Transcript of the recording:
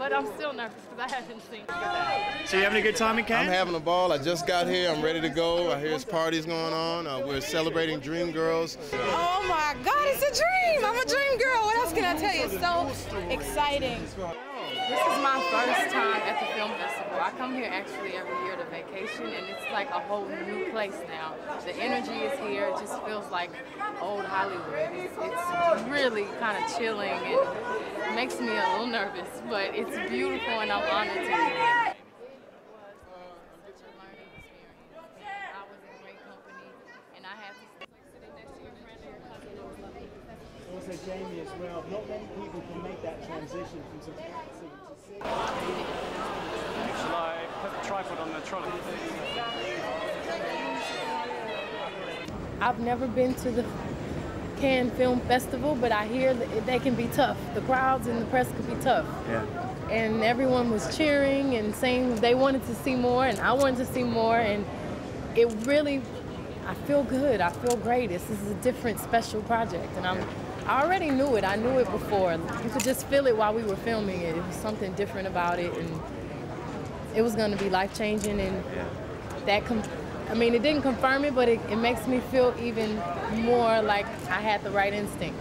but I'm still nervous because I haven't seen it. So you having a good time in Cannes? I'm having a ball. I just got here. I'm ready to go. I hear there's parties going on. We're celebrating Dreamgirls. Oh my God, it's a dream. I'm a dream girl. What else can I tell you? It's so exciting. This is my first time at the film festival. I come here actually every year to vacation, and it's like a whole new place now. The energy is here. It just feels like old Hollywood. It's really kind of chilling and makes me a little nervous, but it's beautiful and I'm honored to be here. Jamie as well. Not many people can make that transition from sort of acting to singing. Shall I put the tripod on the trolley? I've never been to the Cannes Film Festival, but I hear that they can be tough. The crowds and the press could be tough. Yeah. And everyone was cheering and saying they wanted to see more, and I wanted to see more, and it really, I feel good. I feel great. This is a different, special project, and I already knew it. I knew it before. You could just feel it while we were filming it. It was something different about it, and it was going to be life-changing. And that, I mean, it didn't confirm it, but it makes me feel even more like I had the right instinct.